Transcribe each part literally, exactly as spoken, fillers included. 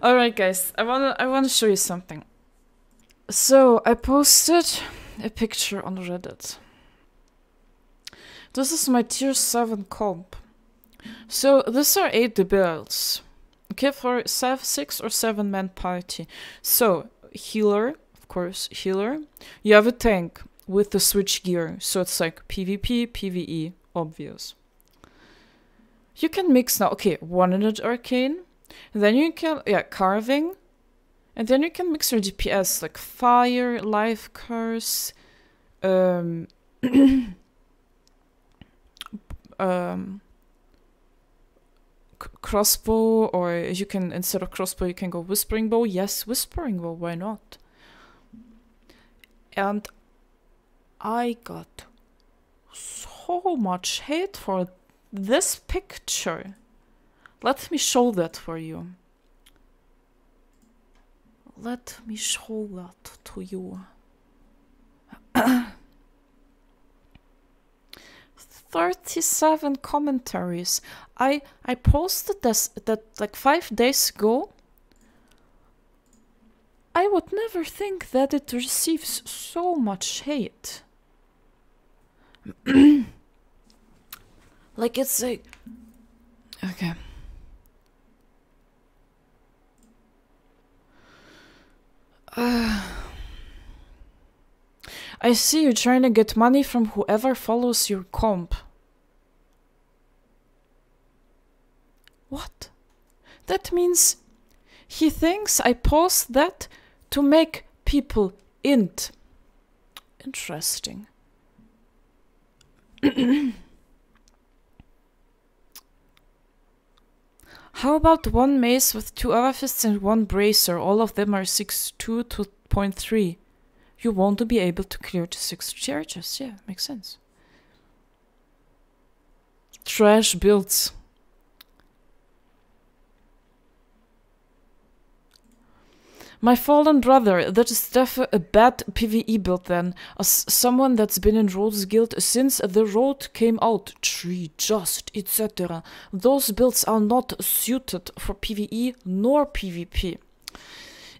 All right, guys. I wanna I wanna show you something. So I posted a picture on Reddit. This is my tier seven comp. So these are eight D P S. Okay, for seven, six or seven man party. So healer, of course, healer. You have a tank with the switch gear, so it's like PvP, PvE, obvious. You can mix now. Okay, one unit arcane. Then you can, yeah, carving. And then you can mix your D P S, like fire, life curse, um, um, crossbow, or you can, instead of crossbow, you can go whispering bow. Yes, whispering bow, why not? And I got so much hate for this picture. Let me show that for you. Let me show that to you. thirty-seven commentaries. I I posted this that like five days ago. I would never think that it receives so much hate. Like it's like, okay. Uh, I see you trying to get money from whoever follows your comp. What? That means he thinks I post that to make people int. Interesting. How about one mace with two other fists and one bracer? All of them are six two to point three. You want to be able to clear to six charges. Yeah, makes sense. Trash builds. My fallen brother, that is definitely a bad PvE build then, as someone that's been in Road's Guild since the Road came out, tree, just, et cetera. Those builds are not suited for PvE nor PvP.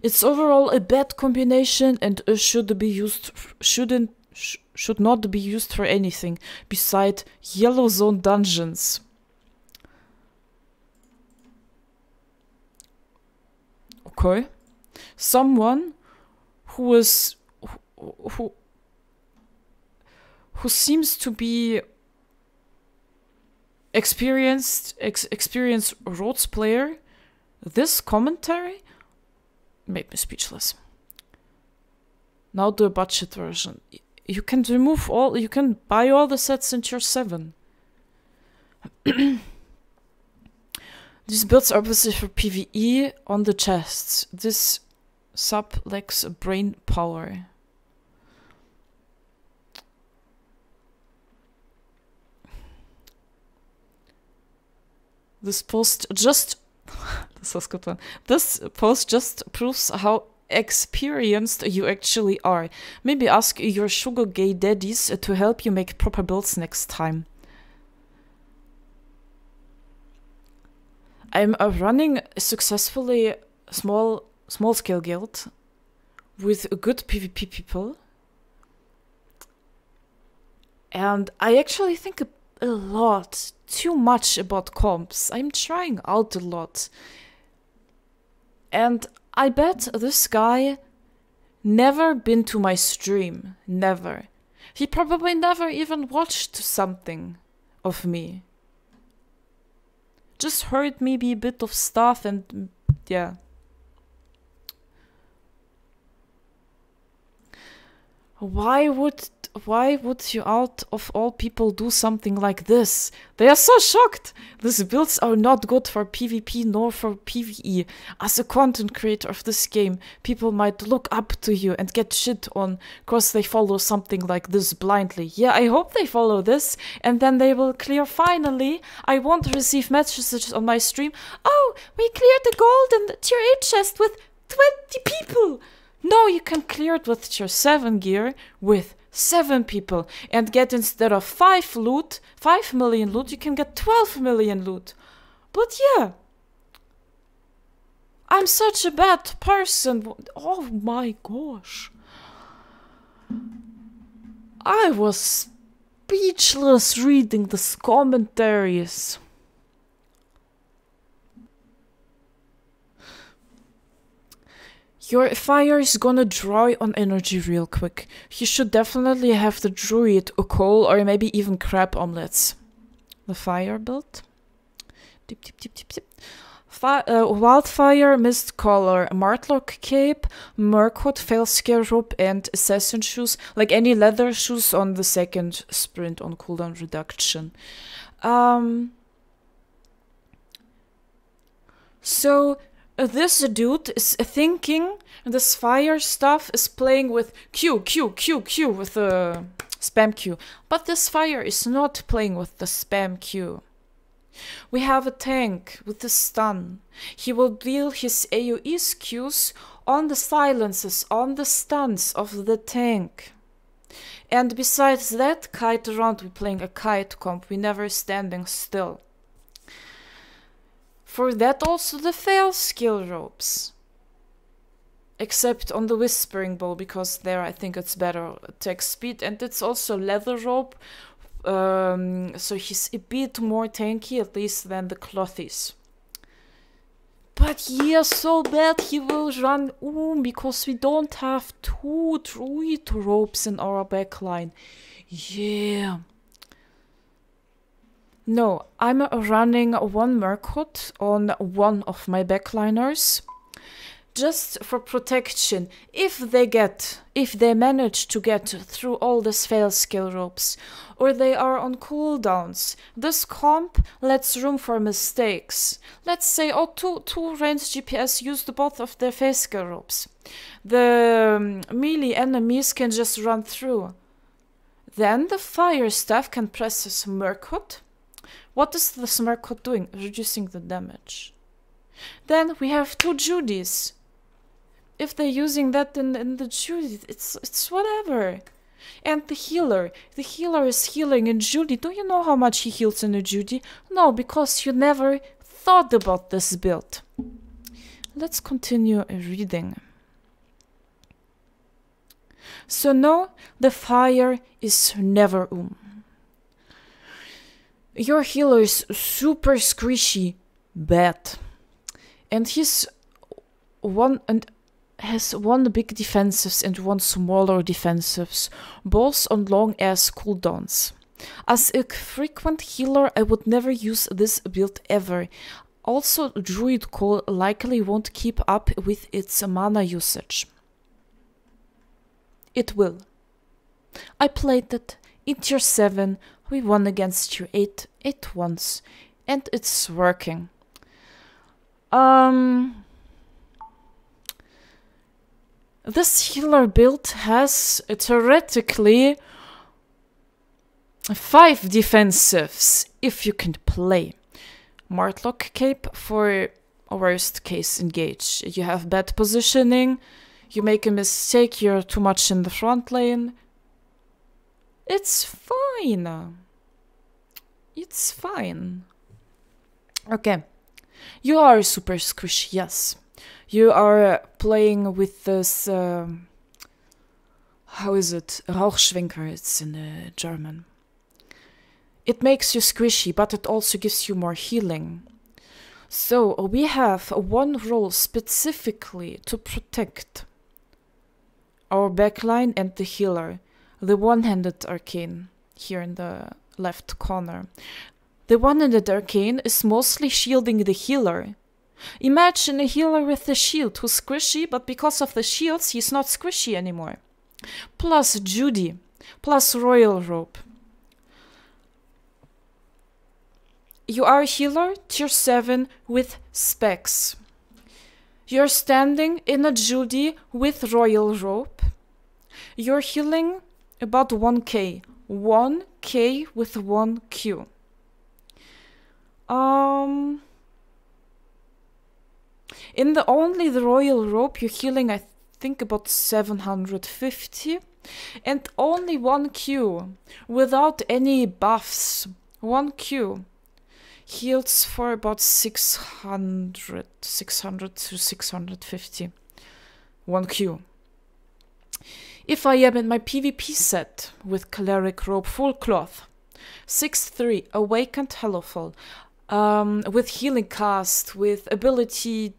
It's overall a bad combination and uh, should be used, shouldn't, sh should not be used for anything beside yellow zone dungeons. Okay. Someone who is who, who who seems to be experienced ex experienced Rhodes player. This commentary made me speechless. Now the budget version. You can remove all. You can buy all the sets in tier seven. These builds are obviously for PvE on the chests. This sub lacks brain power. This post just this was a good one. This post just proves how experienced you actually are. Maybe ask your sugar gay daddies to help you make proper builds next time. I'm uh, running a successfully small small scale guild with good PvP people, and I actually think a, a lot too much about comps. I'm trying out a lot, and I bet this guy never been to my stream. Never. He probably never even watched something of me. Just heard maybe a bit of stuff and yeah. Why would why would you out of all people do something like this? They are so shocked. These builds are not good for PvP nor for PvE. As a content creator of this game, people might look up to you and get shit on because they follow something like this blindly. Yeah, I hope they follow this and then they will clear finally. I won't receive messages on my stream. Oh, we cleared the golden tier eight chest with twenty people. No, you can clear it with tier seven gear with seven people and get instead of five loot, five million loot, you can get twelve million loot. But yeah, I'm such a bad person. Oh my gosh. I was speechless reading these commentaries. Your fire is gonna draw on energy real quick. You should definitely have the druid, a coal, or maybe even crab omelets. The fire build. Dip, dip, dip, dip, dip. Fi uh, wildfire, mist color, martlock cape, Merkut, felsker rope, and assassin shoes. Like any leather shoes on the second sprint on cooldown reduction. Um. So. This dude is thinking this fire stuff is playing with Q, Q, Q, Q, with the spam Q. But this fire is not playing with the spam Q. We have a tank with the stun. He will deal his AoE's Qs on the silences, on the stuns of the tank. And besides that, kite round, we're playing a kite comp. We're never standing still. For that also the fail skill ropes. Except on the whispering bow, because there I think it's better attack speed, and it's also leather rope, um, so he's a bit more tanky at least than the clothies. But yeah, so bad he will run oom, because we don't have two druid ropes in our backline. Yeah. No, I'm running one Merkut on one of my backliners, just for protection. If they get, if they manage to get through all these fail skill ropes, or they are on cooldowns, this comp lets room for mistakes. Let's say, oh, two, two range G P S used both of their fail skill ropes. The um, melee enemies can just run through. Then the fire staff can press his Merkut. What is the Merkut doing? Reducing the damage. Then we have two Judies. If they're using that in, in the Judy, it's it's whatever. And the healer. The healer is healing in Judy. Do you know how much he heals in a Judy? No, because you never thought about this build. Let's continue reading. So no, the fire is never um. Your healer is super squishy, bad, and he's one and has one big defensives and one smaller defensives, both on long ass cooldowns. As a frequent healer, I would never use this build ever. Also, Druid Call likely won't keep up with its mana usage. It will. I played it. It's your seven. We won against you eight, eight once, and it's working. Um, this healer build has theoretically five defensives if you can play. Martlock cape for a worst case engage. You have bad positioning, you make a mistake, you're too much in the front lane. It's fine. It's fine. Okay. You are super squishy, yes. You are playing with this... Uh, how is it? Rauchschwenker, it's in uh, German. It makes you squishy, but it also gives you more healing. So, we have one role specifically to protect our backline and the healer. The one-handed arcane here in the left corner. The one-handed arcane is mostly shielding the healer. Imagine a healer with a shield who's squishy, but because of the shields he's not squishy anymore. Plus Judy, plus royal rope. You are a healer, tier seven, with specs. You're standing in a Judy with royal rope. You're healing about one K. one K with one Q. Um, in the only the royal rope, you're healing, I think, about seven hundred fifty. And only one Q without any buffs. one Q. heals for about six hundred to six fifty. one Q. If I am in my PvP set with Caleric robe full cloth, six three, awakened Hellofall, um, with healing cast, with ability,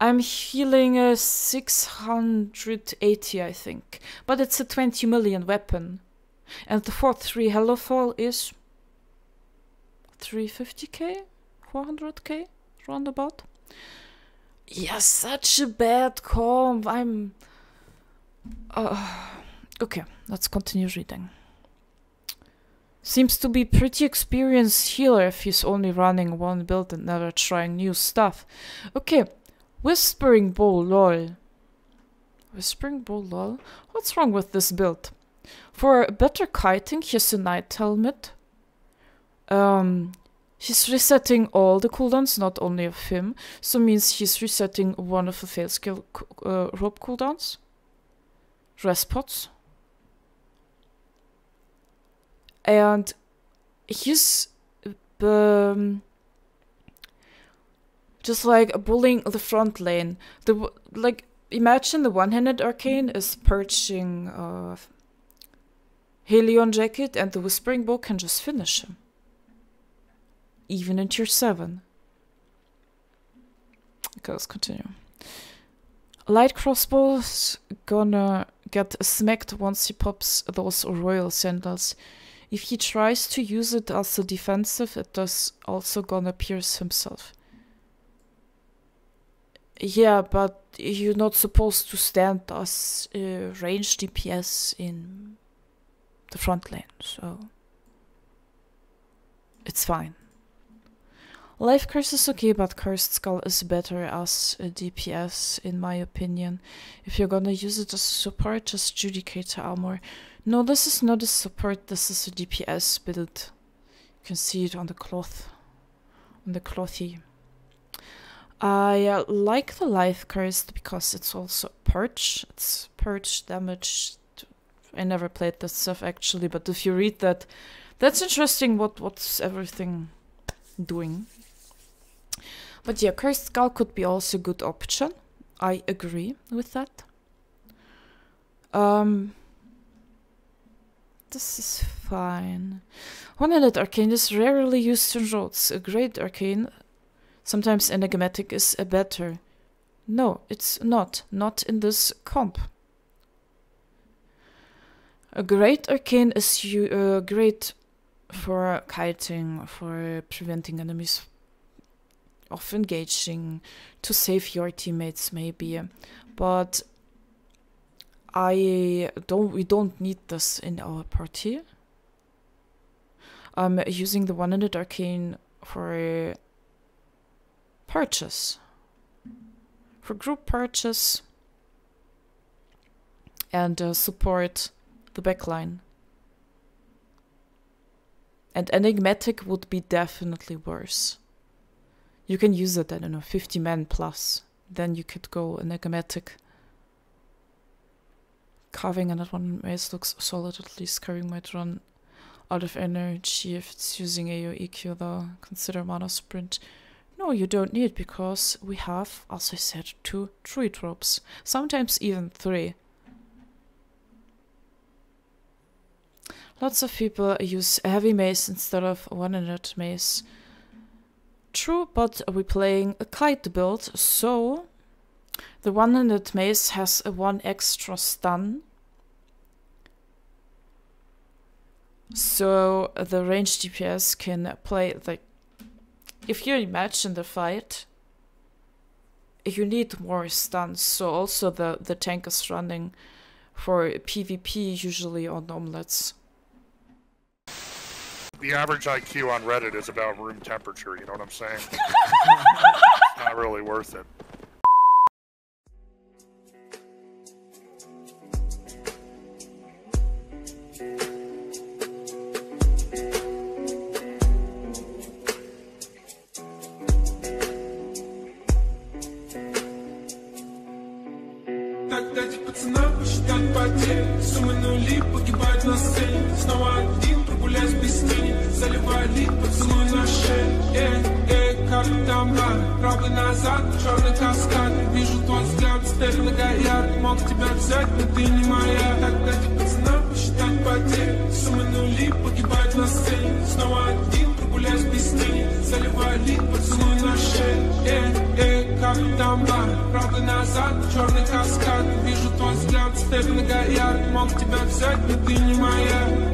I'm healing a six hundred eighty, I think, but it's a twenty million weapon, and the four three Hellofall is three fifty K, four hundred K, roundabout. Yeah, such a bad comp. I'm... Uh, okay, let's continue reading. Seems to be pretty experienced healer if he's only running one build and never trying new stuff. Okay, Whispering Bow, lol. Whispering Bow, lol? What's wrong with this build? For better kiting, he's a knight helmet. Um... He's resetting all the cooldowns, not only of him, so means he's resetting one of the fail skill uh, rope cooldowns. Rest pots. And he's um, just like bullying the front lane. The like imagine the one-handed arcane is perching uh, Helion jacket, and the Whispering Bow can just finish him. Even in tier seven. Okay, let's continue. Light crossbow's gonna get smacked once he pops those royal sandals. If he tries to use it as a defensive, it does also gonna pierce himself. Yeah, but you're not supposed to stand as uh, range D P S in the front lane, so it's fine. Life Curse is okay, but Cursed Skull is better as a D P S, in my opinion. If you're gonna use it as support, just Judicator armor. No, this is not a support, this is a D P S build. You can see it on the cloth. On the clothy. I uh, like the Life Curse because it's also purge. It's purge damage. I never played this stuff actually, but if you read that, that's interesting what, what's everything doing. But yeah, Cursed Skull could be also a good option. I agree with that. Um, this is fine. One-handed arcane is rarely used in roads. A great arcane, sometimes enigmatic, is a better. No, it's not. Not in this comp. A great arcane is you uh, great for kiting, for preventing enemies of engaging, to save your teammates maybe, but I don't, we don't need this in our party. I'm using the one-handed arcane for purchase, for group purchase, and uh, support the backline. And enigmatic would be definitely worse. You can use it, I don't know, fifty men plus. Then you could go enigmatic. Carving another one maze looks solid, at least. Carving might run out of energy if it's using A O E Q though. Consider mana sprint. No, you don't need, because we have, as I said, two druid ropes. Sometimes even three. Lots of people use heavy mace instead of one-handed mace. True, but we're playing a kite build, so the one-handed mace has a one extra stun. So the range D P S can play, like, if you imagine the fight, you need more stuns. So also the, the tank is running for PvP usually on omelets. The average I Q on Reddit is about room temperature, you know what I'm saying? It's not really worth it. Снова один гулять без тени, заливали поцелуй на шею. Эй, эй, как там рано, правый назад, черный каскад. Вижу твой взгляд, стерны горят. Мог тебя взять, но ты не моя. Тогда тебе цена посчитать потери. Суммы нули, погибать на сцене. Снова один, прогуляюсь без тени, заливали поцелуй на шею. Эй, эй, как там рано, правый назад, черный каскад. Вижу твой взгляд, стерны горят. Мог тебя взять, но ты не моя.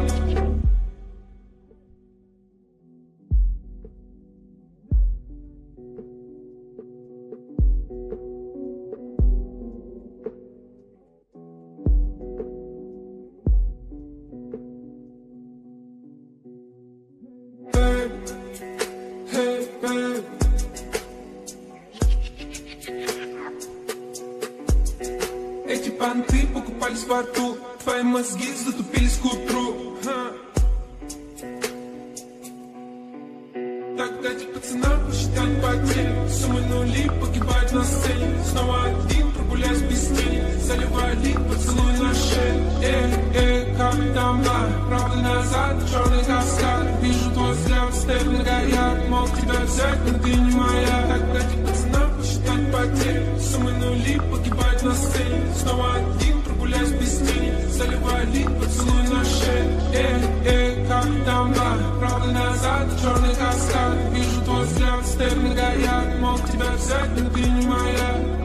Вижу твой взгляд, стерны горят. Мог тебя взять, но ты не моя.